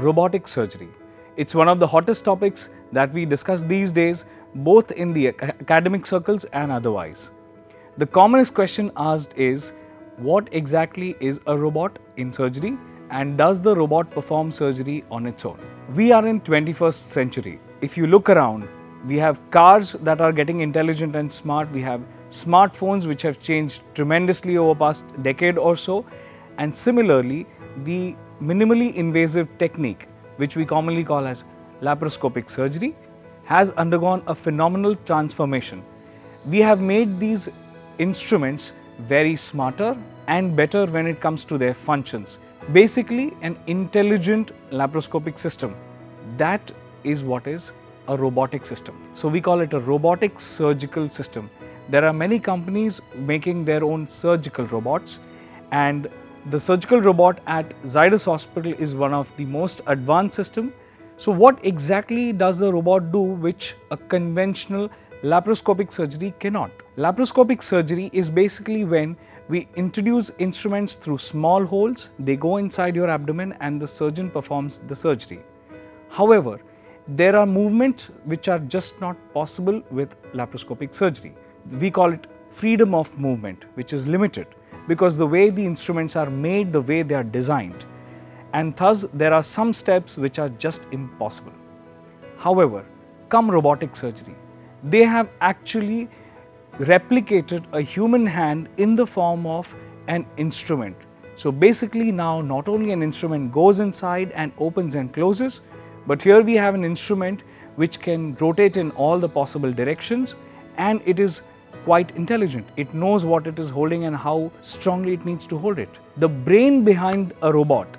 robotic surgery. It's one of the hottest topics that we discuss these days, both in the academic circles and otherwise. The commonest question asked is, what exactly is a robot in surgery, and does the robot perform surgery on its own? We are in 21st century. If you look around, we have cars that are getting intelligent and smart. We have smartphones which have changed tremendously over past decade or so. And similarly, the minimally invasive technique, which we commonly call as laparoscopic surgery, has undergone a phenomenal transformation. We have made these instruments very smarter and better when it comes to their functions. Basically, an intelligent laparoscopic system. That is what is a robotic system. So we call it a robotic surgical system. There are many companies making their own surgical robots, and the surgical robot at Zydus Hospital is one of the most advanced systems. So what exactly does the robot do which a conventional laparoscopic surgery cannot? Laparoscopic surgery is basically when we introduce instruments through small holes, they go inside your abdomen and the surgeon performs the surgery. However, there are movements which are just not possible with laparoscopic surgery. We call it freedom of movement, which is limited because the way the instruments are made, the way they are designed. And thus, there are some steps which are just impossible. However, come robotic surgery, they have actually replicated a human hand in the form of an instrument. So basically now, not only an instrument goes inside and opens and closes, but here we have an instrument which can rotate in all the possible directions, and it is quite intelligent. It knows what it is holding and how strongly it needs to hold it. The brain behind a robot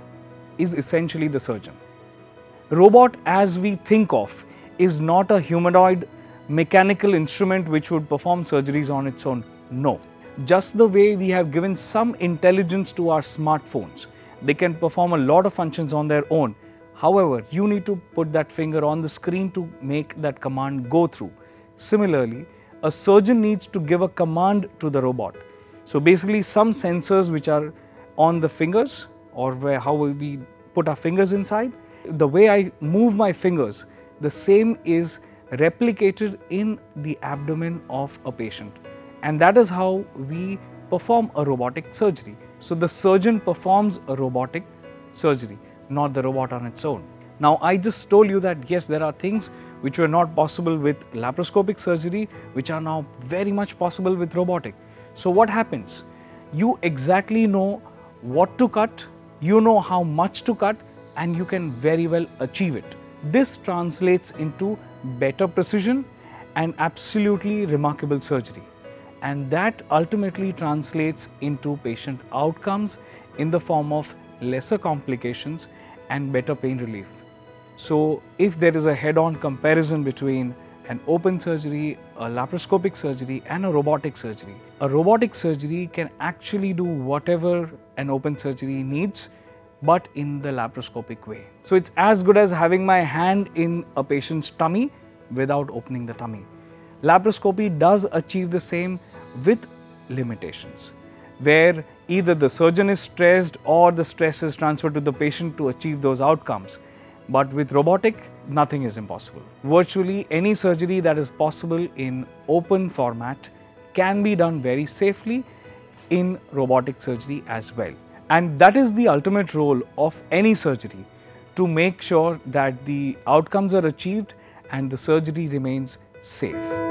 is essentially the surgeon. Robot as we think of is not a humanoid mechanical instrument which would perform surgeries on its own. No. Just the way we have given some intelligence to our smartphones, they can perform a lot of functions on their own. However, you need to put that finger on the screen to make that command go through. Similarly, a surgeon needs to give a command to the robot. So basically some sensors which are on the fingers, or where how we put our fingers inside, the way I move my fingers, the same is replicated in the abdomen of a patient. And that is how we perform a robotic surgery. So the surgeon performs a robotic surgery, not the robot on its own. Now, I just told you that yes, there are things which were not possible with laparoscopic surgery, which are now very much possible with robotic. So what happens? You exactly know what to cut, you know how much to cut, and you can very well achieve it. This translates into better precision and absolutely remarkable surgery. And that ultimately translates into patient outcomes in the form of lesser complications and better pain relief. So if there is a head-on comparison between an open surgery, a laparoscopic surgery, and a robotic surgery can actually do whatever an open surgery needs, but in the laparoscopic way. So it's as good as having my hand in a patient's tummy without opening the tummy. Laparoscopy does achieve the same with limitations, where either the surgeon is stressed or the stress is transferred to the patient to achieve those outcomes. But with robotic, nothing is impossible. Virtually any surgery that is possible in open format can be done very safely in robotic surgery as well. And that is the ultimate role of any surgery, to make sure that the outcomes are achieved and the surgery remains safe.